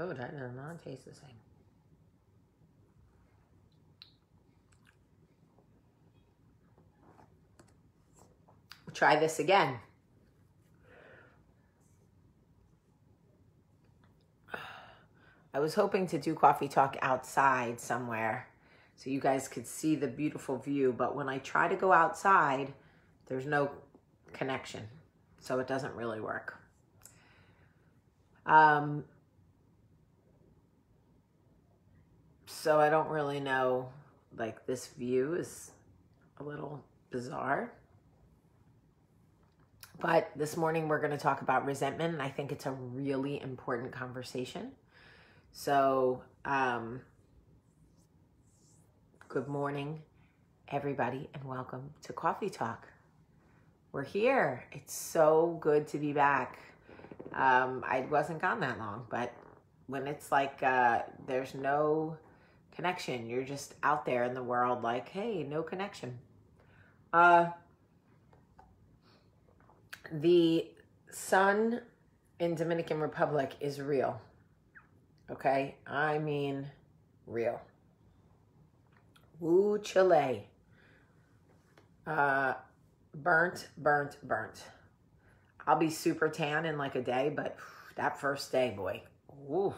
Oh, that does not taste the same. Try this again. I was hoping to do Coffee Talk outside somewhere so you guys could see the beautiful view, but when I try to go outside, there's no connection, so it doesn't really work. So I don't really know, like, this view is a little bizarre. But this morning we're going to talk about resentment, and I think it's a really important conversation. So, good morning, everybody, and welcome to Coffee Talk. We're here. It's so good to be back. I wasn't gone that long, but when it's like there's no connection, you're just out there in the world like, hey, no connection. The sun in Dominican Republic is real, okay? I mean real. Woo, Chile. Burnt. I'll be super tan in like a day, but that first day, boy. Ooh.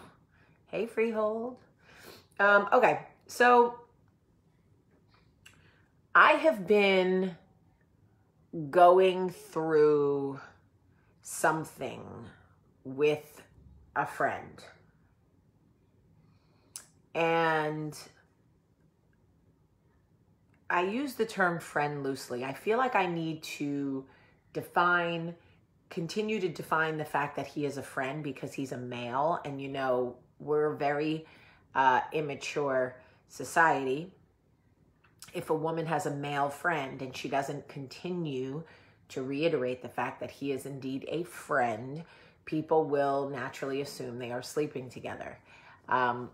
Hey, Freehold. Okay, so I have been going through something with a friend, and I use the term friend loosely. I feel like I need to continue to define the fact that he is a friend, because he's a male, and you know, we're a very immature society. If a woman has a male friend and she doesn't continue to reiterate the fact that he is indeed a friend, people will naturally assume they are sleeping together,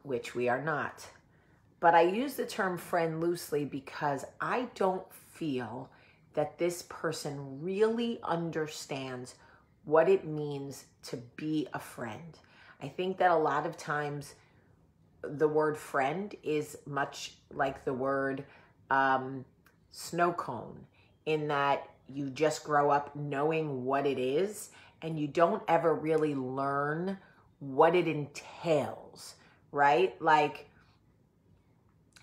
which we are not. But I use the term friend loosely because I don't feel that this person really understands what it means to be a friend. I think that a lot of times the word friend is much like the word snow cone, in that you just grow up knowing what it is and you don't ever really learn what it entails, right? Like,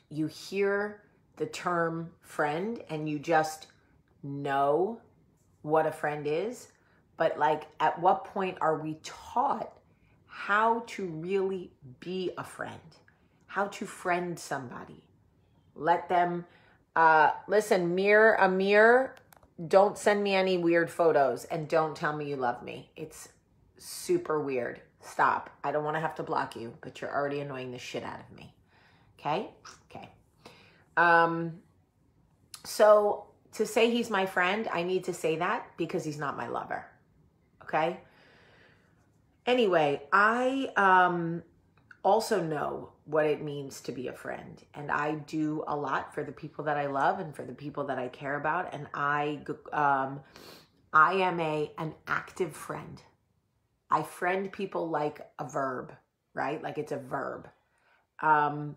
you hear the term friend and you just know what a friend is, but like, at what point are we taught how to really be a friend, how to friend somebody? Let them, listen, a mirror, don't send me any weird photos and don't tell me you love me. It's super weird. Stop. I don't want to have to block you, but you're already annoying the shit out of me. Okay? Okay. So to say he's my friend, I need to say that because he's not my lover. Okay? Anyway, I, also know what it means to be a friend. And I do a lot for the people that I love and for the people that I care about. And I am an active friend. I friend people like a verb, right? Like, it's a verb. My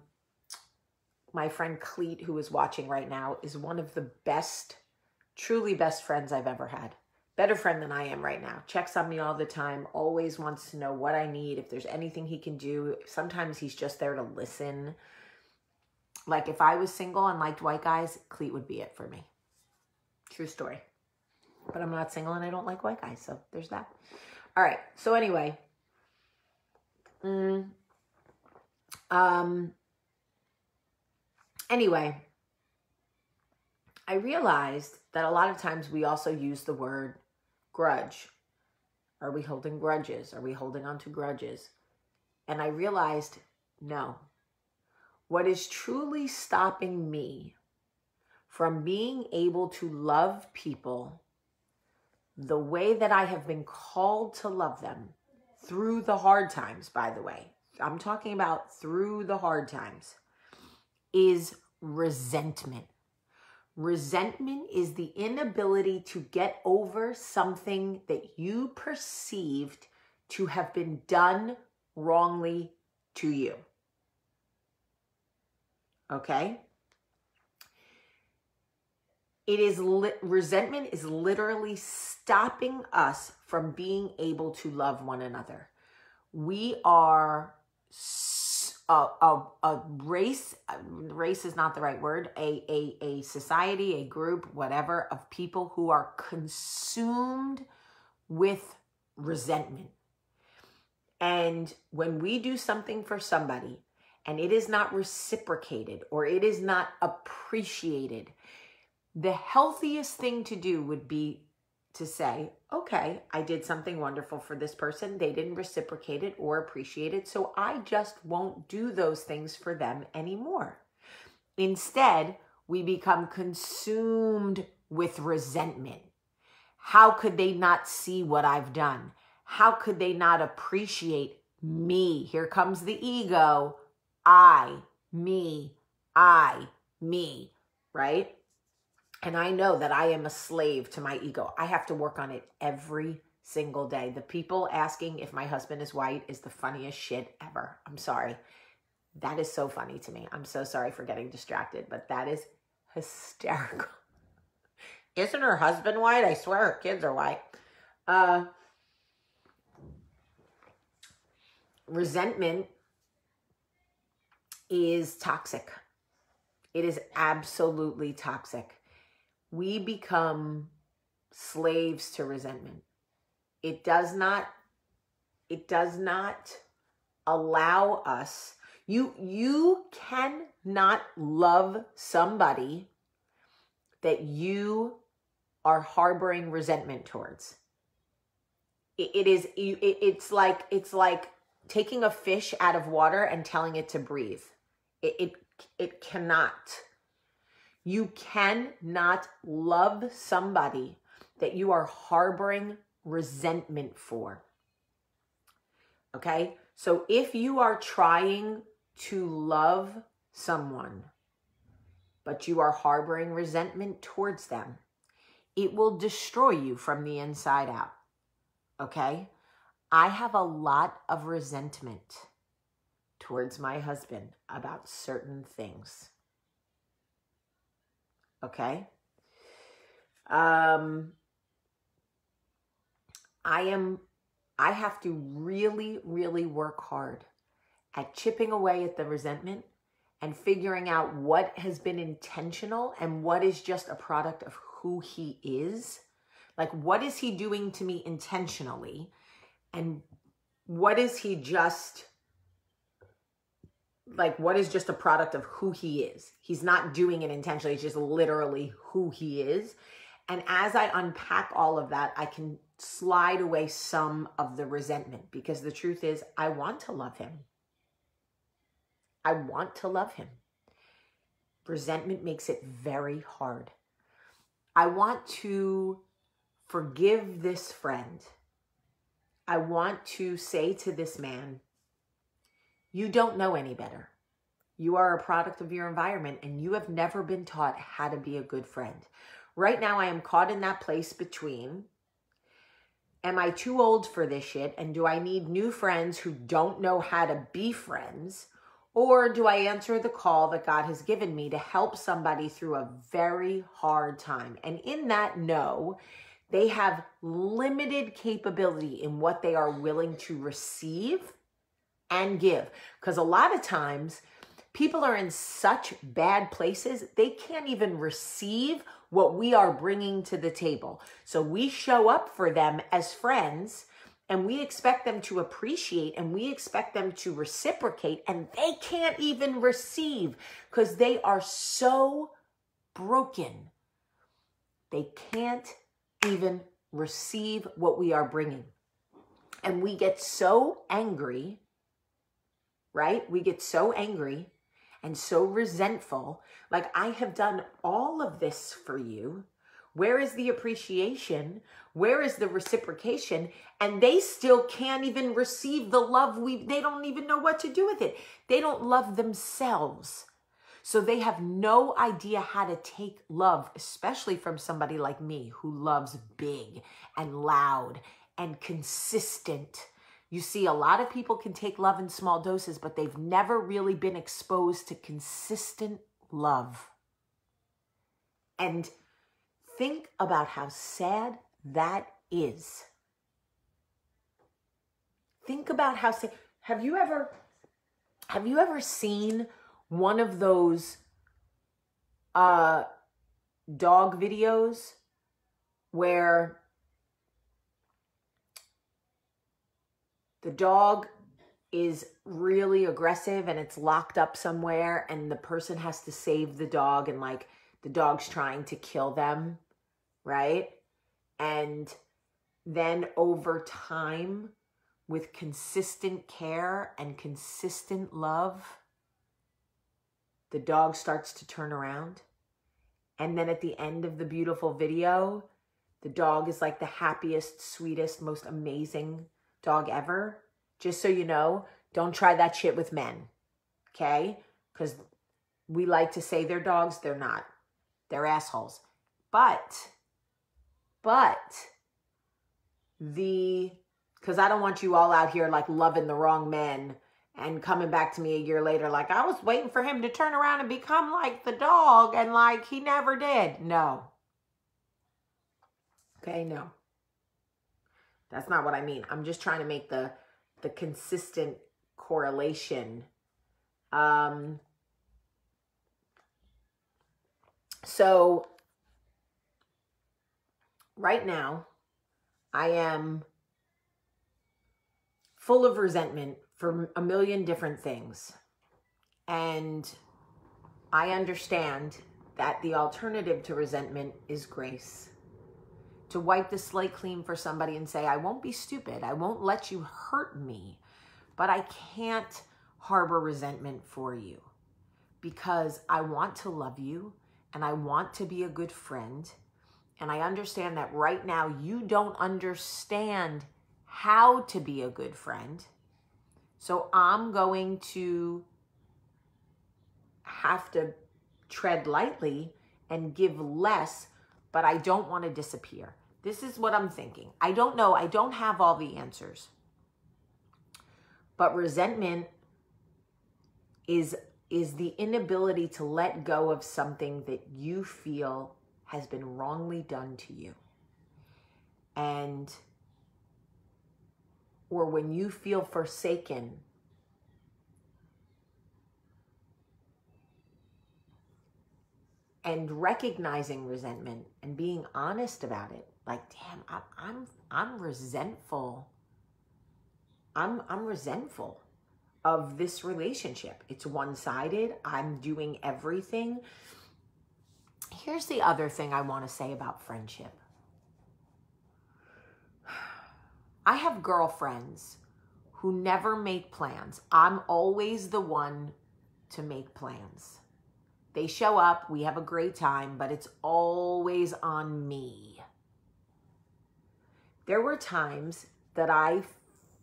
friend Cleet, who is watching right now, is one of the best, truly best friends I've ever had. Better friend than I am right now. Checks on me all the time. Always wants to know what I need, if there's anything he can do. Sometimes he's just there to listen. Like, if I was single and liked white guys, Cleet would be it for me. True story. But I'm not single and I don't like white guys, so there's that. All right. So anyway, I realized that a lot of times we also use the word grudge. Are we holding grudges? Are we holding on to grudges? And I realized, no. What is truly stopping me from being able to love people the way that I have been called to love them through the hard times, by the way, I'm talking about through the hard times, is resentment. Resentment is the inability to get over something that you perceived to have been done wrongly to you. Okay? It is resentment is literally stopping us from being able to love one another. We are a race is not the right word, a society, a group, whatever, of people who are consumed with resentment. And when we do something for somebody and it is not reciprocated or it is not appreciated, the healthiest thing to do would be to say, okay, I did something wonderful for this person. They didn't reciprocate it or appreciate it, so I just won't do those things for them anymore. Instead, we become consumed with resentment. How could they not see what I've done? How could they not appreciate me? Here comes the ego. I, me, right? And I know that I am a slave to my ego. I have to work on it every single day. The people asking if my husband is white is the funniest shit ever. I'm sorry. That is so funny to me. I'm so sorry for getting distracted, but that is hysterical. Isn't her husband white? I swear her kids are white. Resentment is toxic. It is absolutely toxic. We become slaves to resentment. It does not allow us. You cannot love somebody that you are harboring resentment towards. It's like taking a fish out of water and telling it to breathe. It cannot. You cannot love somebody that you are harboring resentment for. Okay? So if you are trying to love someone, but you are harboring resentment towards them, it will destroy you from the inside out. Okay? I have a lot of resentment towards my husband about certain things. Okay? I have to really, really work hard at chipping away at the resentment and figuring out what has been intentional and what is just a product of who he is. Like, what is he doing to me intentionally? And what is he just, like, what is just a product of who he is? He's not doing it intentionally. It's just literally who he is. And as I unpack all of that, I can slide away some of the resentment, because the truth is, I want to love him. I want to love him. Resentment makes it very hard. I want to forgive this friend. I want to say to this man, you don't know any better. You are a product of your environment, and you have never been taught how to be a good friend. Right now, I am caught in that place between, am I too old for this shit, and do I need new friends who don't know how to be friends, or do I answer the call that God has given me to help somebody through a very hard time? And in that no, they have limited capability in what they are willing to receive and give. Because a lot of times people are in such bad places, they can't even receive what we are bringing to the table. So we show up for them as friends, and we expect them to appreciate, and we expect them to reciprocate, and they can't even receive because they are so broken. They can't even receive what we are bringing. And we get so angry, right? We get so angry and so resentful. Like, I have done all of this for you. Where is the appreciation? Where is the reciprocation? And they still can't even receive the love. They don't even know what to do with it. They don't love themselves. So they have no idea how to take love, especially from somebody like me who loves big and loud and consistent. You see, a lot of people can take love in small doses, but they've never really been exposed to consistent love. And think about how sad that is. Think about how sad. Have you ever seen one of those dog videos where the dog is really aggressive and it's locked up somewhere and the person has to save the dog and like the dog's trying to kill them, right? And then over time with consistent care and consistent love, the dog starts to turn around. And then at the end of the beautiful video, the dog is like the happiest, sweetest, most amazing dog ever. Just so you know, don't try that shit with men, okay? Because we like to say they're dogs, they're not. They're assholes. Because I don't want you all out here like loving the wrong men and coming back to me a year later like, I was waiting for him to turn around and become like the dog and like he never did. No. Okay, no. That's not what I mean. I'm just trying to make the consistent correlation. So right now I am full of resentment for a million different things. And I understand that the alternative to resentment is grace. To wipe the slate clean for somebody and say, I won't be stupid. I won't let you hurt me, but I can't harbor resentment for you because I want to love you and I want to be a good friend. And I understand that right now you don't understand how to be a good friend. So I'm going to have to tread lightly and give less, but I don't want to disappear. This is what I'm thinking. I don't know. I don't have all the answers. But resentment is the inability to let go of something that you feel has been wrongly done to you. And or when you feel forsaken, and recognizing resentment and being honest about it, like, damn, I'm resentful. I'm resentful of this relationship. It's one-sided. I'm doing everything. Here's the other thing I want to say about friendship. I have girlfriends who never make plans. I'm always the one to make plans. They show up, we have a great time, but it's always on me. There were times that I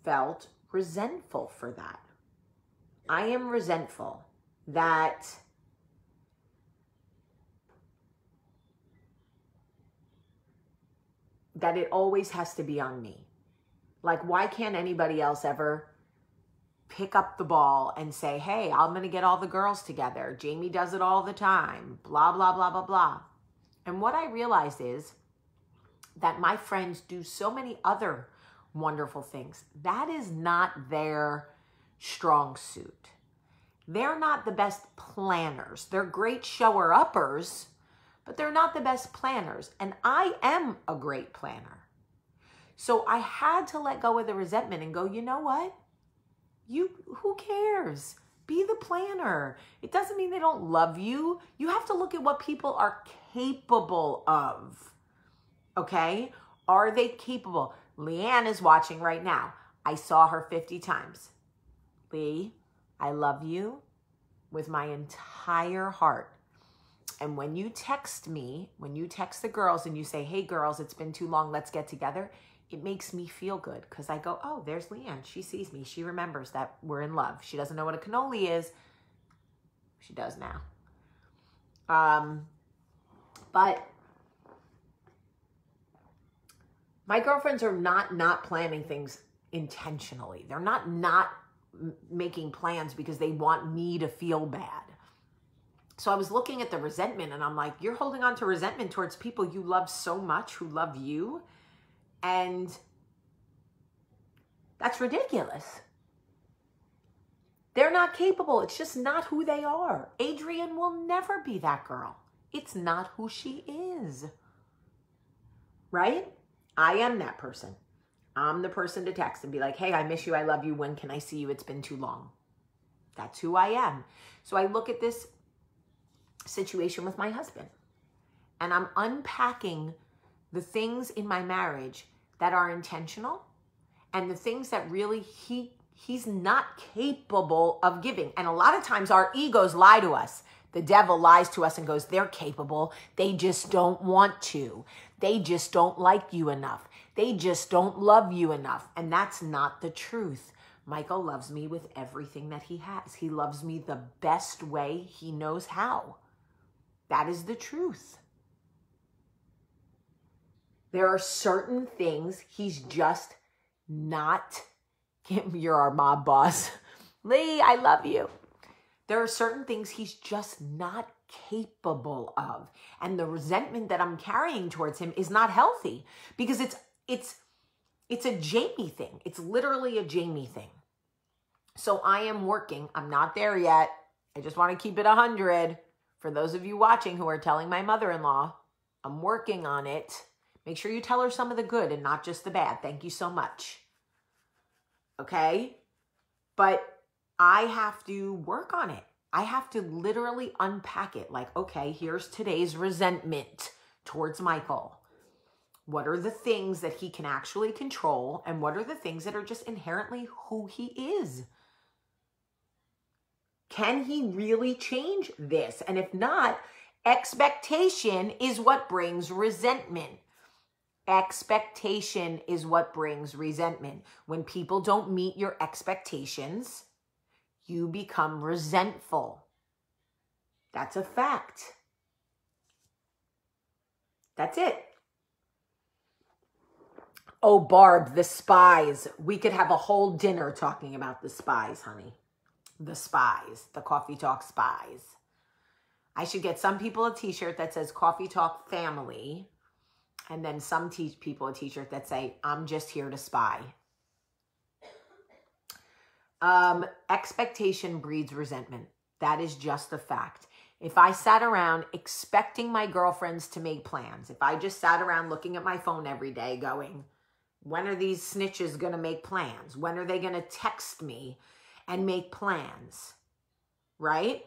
felt resentful for that. I am resentful that it always has to be on me. Like, why can't anybody else ever pick up the ball and say, hey, I'm going to get all the girls together. Jamie does it all the time, blah, blah, blah, blah, blah. And what I realized is that my friends do so many other wonderful things. That is not their strong suit. They're not the best planners. They're great shower-uppers, but they're not the best planners. And I am a great planner. So I had to let go of the resentment and go, you know what? Who cares? Be the planner. It doesn't mean they don't love you. You have to look at what people are capable of. Okay? Are they capable? Leanne is watching right now. I saw her 50 times. Lee, I love you with my entire heart. And when you text me, when you text the girls and you say, hey girls, it's been too long, let's get together, it makes me feel good because I go, oh, there's Leanne. She sees me. She remembers that we're in love. She doesn't know what a cannoli is. She does now. But my girlfriends are not planning things intentionally. They're not making plans because they want me to feel bad. So I was looking at the resentment and I'm like, you're holding on to resentment towards people you love so much who love you. And that's ridiculous. They're not capable. It's just not who they are. Adrian will never be that girl. It's not who she is. Right? I am that person. I'm the person to text and be like, hey, I miss you. I love you. When can I see you? It's been too long. That's who I am. So I look at this situation with my husband and I'm unpacking the things in my marriage that are intentional and the things that really he's not capable of giving. And a lot of times our egos lie to us. The devil lies to us and goes, they're capable. They just don't want to. They just don't like you enough. They just don't love you enough. And that's not the truth. Michael loves me with everything that he has. He loves me the best way he knows how. That is the truth. There are certain things he's just not. Kim, you're our mob boss. Lee, I love you. There are certain things he's just not capable of. And the resentment that I'm carrying towards him is not healthy because it's a Jamie thing. It's literally a Jamie thing. So I am working. I'm not there yet. I just want to keep it 100. For those of you watching who are telling my mother-in-law, I'm working on it. Make sure you tell her some of the good and not just the bad. Thank you so much. Okay? But I have to work on it. I have to literally unpack it. Like, okay, here's today's resentment towards Michael. What are the things that he can actually control? And what are the things that are just inherently who he is? Can he really change this? And if not, expectation is what brings resentment. Expectation is what brings resentment. When people don't meet your expectations, you become resentful. That's a fact. That's it. Oh, Barb, the spies. We could have a whole dinner talking about the spies, honey. The spies, the Coffee Talk spies. I should get some people a t-shirt that says Coffee Talk Family. And then some people a t-shirt that say, I'm just here to spy. Expectation breeds resentment. That is just a fact. If I sat around expecting my girlfriends to make plans, if I just sat around looking at my phone every day going, when are these snitches going to make plans? When are they going to text me and make plans? Right?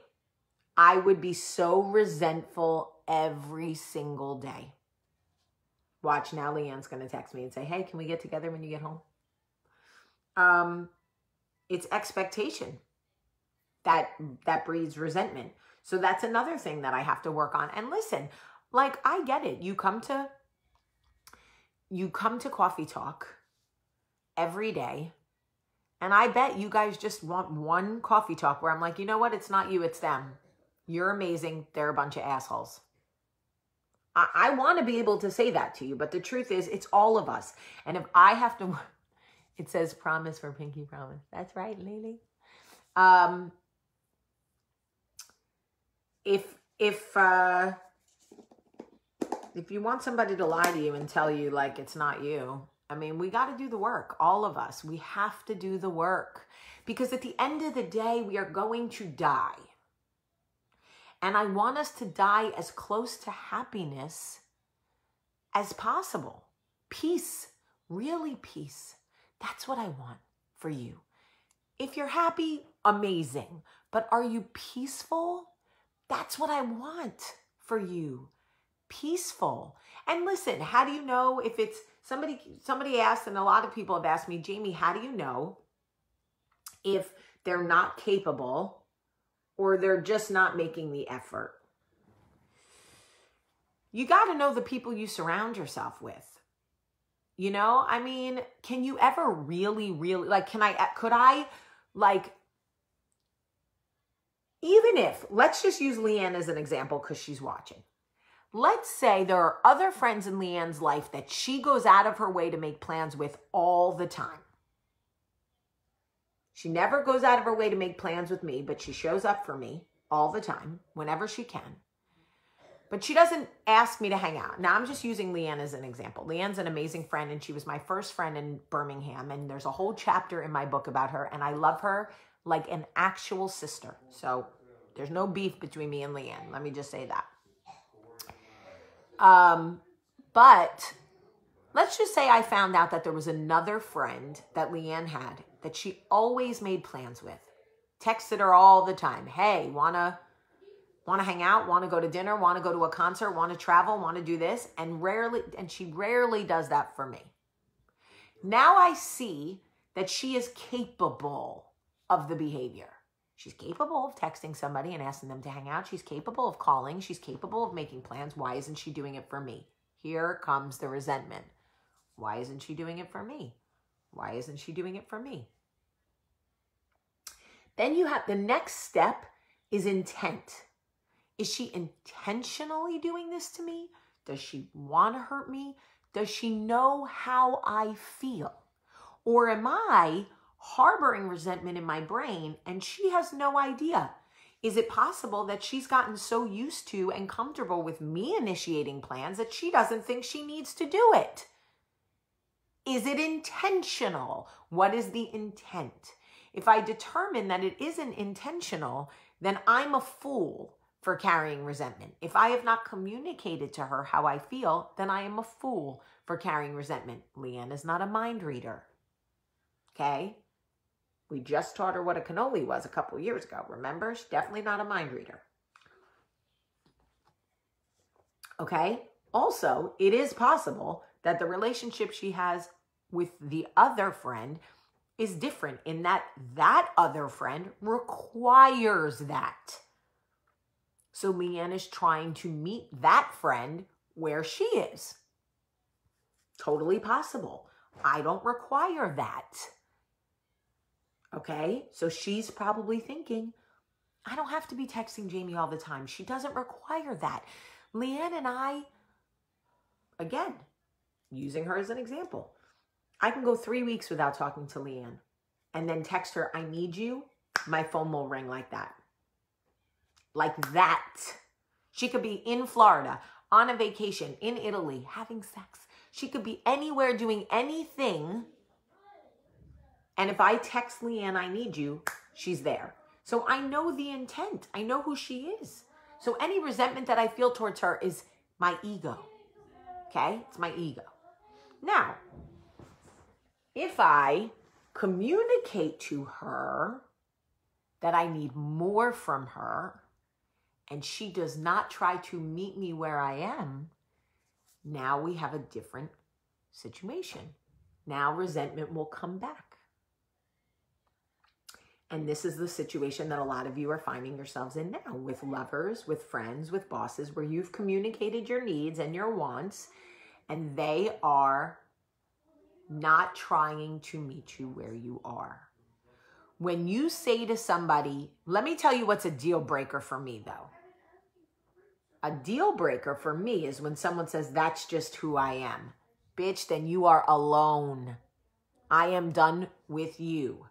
I would be so resentful every single day. Watch, now Leanne's going to text me and say, hey, can we get together when you get home? It's expectation that breeds resentment. So that's another thing that I have to work on. And listen, like, I get it. You come to Coffee Talk every day, and I bet you guys just want one Coffee Talk where I'm like, you know what? It's not you, it's them. You're amazing. They're a bunch of assholes. I want to be able to say that to you, but the truth is it's all of us. And if I have to, it says promise for Pinky Promise. That's right, Lily. If you want somebody to lie to you and tell you like it's not you, I mean, we got to do the work. All of us, we have to do the work because at the end of the day, we are going to die. And I want us to die as close to happiness as possible. Peace, really peace. That's what I want for you. If you're happy, amazing. But are you peaceful? That's what I want for you. Peaceful. And listen, how do you know if it's somebody asked, and a lot of people have asked me, Jamie, how do you know if they're not capable or they're just not making the effort? You got to know the people you surround yourself with. You know, I mean, can you ever really, like, even if, let's just use Leanne as an example because she's watching. Let's say there are other friends in Leanne's life that she goes out of her way to make plans with all the time. She never goes out of her way to make plans with me, but she shows up for me all the time, whenever she can. But she doesn't ask me to hang out. Now, I'm just using Leanne as an example. Leanne's an amazing friend, and she was my first friend in Birmingham, and there's a whole chapter in my book about her, and I love her like an actual sister. So there's no beef between me and Leanne. Let me just say that. But let's just say I found out that there was another friend that Leanne had that she always made plans with. Texted her all the time. Hey, wanna hang out, wanna go to dinner, wanna go to a concert, wanna travel, wanna do this, and she rarely does that for me. Now I see that she is capable of the behavior. She's capable of texting somebody and asking them to hang out. She's capable of calling. She's capable of making plans. Why isn't she doing it for me? Here comes the resentment. Why isn't she doing it for me? Why isn't she doing it for me? Then you have the next step is intent. Is she intentionally doing this to me? Does she want to hurt me? Does she know how I feel? Or am I harboring resentment in my brain and she has no idea? Is it possible that she's gotten so used to and comfortable with me initiating plans that she doesn't think she needs to do it? Is it intentional? What is the intent? If I determine that it isn't intentional, then I'm a fool for carrying resentment. If I have not communicated to her how I feel, then I am a fool for carrying resentment. Leanne is not a mind reader. Okay? We just taught her what a cannoli was a couple years ago. Remember? She's definitely not a mind reader. Okay? Also, it is possible that the relationship she has with the other friend is different in that that other friend requires that. So Leanne is trying to meet that friend where she is. Totally possible. I don't require that. Okay? So she's probably thinking, I don't have to be texting Jamie all the time. She doesn't require that. Leanne and I, again, using her as an example, I can go 3 weeks without talking to Leanne and then text her, I need you. My phone will ring like that. Like that. She could be in Florida, on a vacation, in Italy, having sex. She could be anywhere doing anything. And if I text Leanne, I need you, she's there. So I know the intent. I know who she is. So any resentment that I feel towards her is my ego. Okay? It's my ego. Now, if I communicate to her that I need more from her, and she does not try to meet me where I am, now we have a different situation. Now resentment will come back. And this is the situation that a lot of you are finding yourselves in now with lovers, with friends, with bosses, where you've communicated your needs and your wants, and they are not trying to meet you where you are. When you say to somebody, let me tell you what's a deal breaker for me though. A deal breaker for me is when someone says, that's just who I am. Bitch, then you are alone. I am done with you.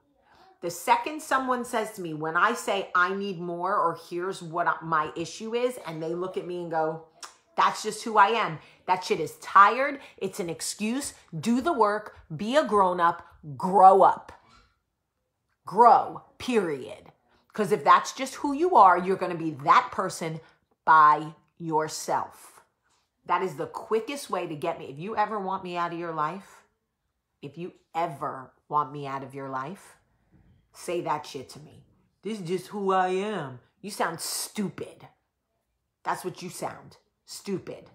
The second someone says to me, when I say I need more or here's what my issue is, and they look at me and go, that's just who I am. That shit is tired. It's an excuse. Do the work. Be a grown-up. Grow up. Grow, period. Because if that's just who you are, you're going to be that person by yourself. That is the quickest way to get me. If you ever want me out of your life, say that shit to me. This is just who I am. You sound stupid. That's what you sound. Stupid.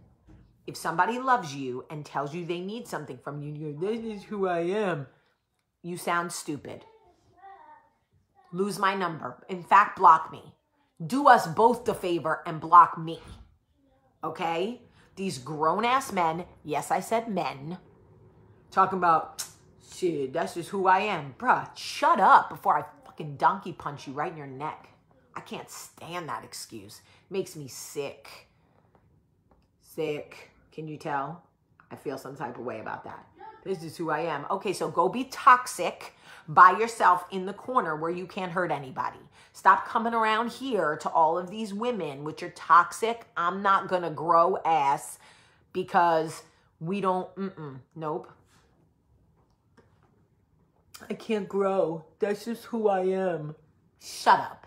If somebody loves you and tells you they need something from you, you go, this is who I am. You sound stupid. Lose my number. In fact, block me. Do us both the favor and block me. Okay? These grown-ass men, yes, I said men, talking about, shit, that's just who I am. Bruh, shut up before I fucking donkey punch you right in your neck. I can't stand that excuse. It makes me sick. Sick. Can you tell? I feel some type of way about that. This is who I am. Okay, so go be toxic by yourself in the corner where you can't hurt anybody. Stop coming around here to all of these women with your toxic, I'm not going to grow ass because we don't, nope. I can't grow. That's just who I am. Shut up.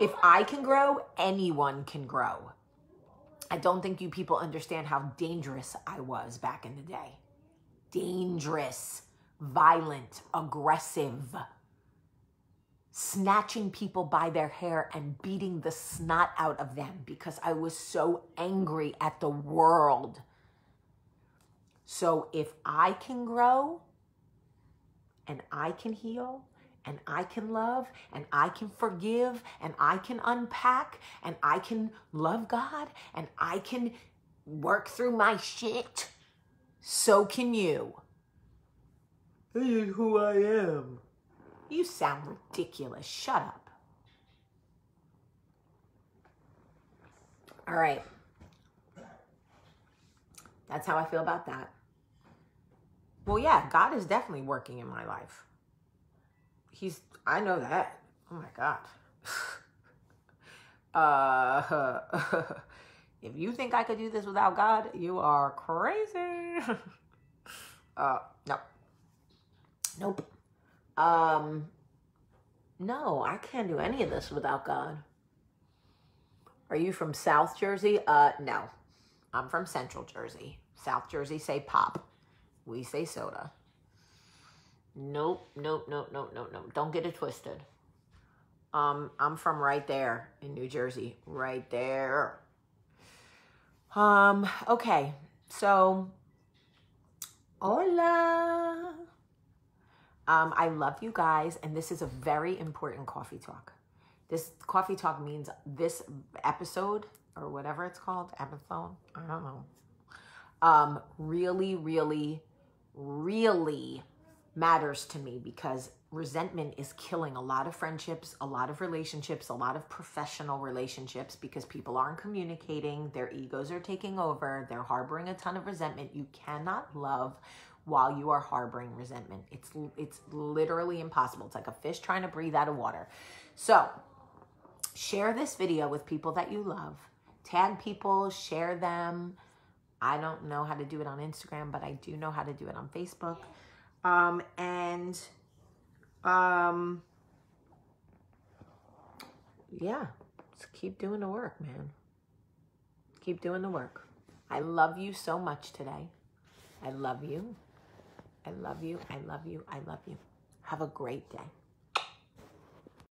If I can grow, anyone can grow. I don't think you people understand how dangerous I was back in the day. Dangerous, violent, aggressive, snatching people by their hair and beating the snot out of them because I was so angry at the world. So if I can grow and I can heal and I can love and I can forgive and I can unpack and I can love God and I can work through my shit, so can you. This is who I am. You sound ridiculous. Shut up. All right. That's how I feel about that. Well, yeah, God is definitely working in my life. He's, I know that. Oh my God. If you think I could do this without God, you are crazy. No. Nope. No, I can't do any of this without God. Are you from South Jersey? No. I'm from Central Jersey. South Jersey say pop. We say soda. Nope, nope, nope, nope, nope, nope. Don't get it twisted. I'm from right there in New Jersey. Right there. Okay. So, hola. I love you guys. And this is a very important coffee talk. This coffee talk means this episode or whatever it's called, episode, I don't know, really, really, really matters to me because resentment is killing a lot of friendships, a lot of relationships, a lot of professional relationships because people aren't communicating, their egos are taking over, they're harboring a ton of resentment. You cannot love while you are harboring resentment. It's literally impossible. It's like a fish trying to breathe out of water. So share this video with people that you love. Tag people, share them. I don't know how to do it on Instagram, but I do know how to do it on Facebook. Yeah, just keep doing the work, man. Keep doing the work. I love you so much today. I love you. I love you. I love you. I love you. Have a great day.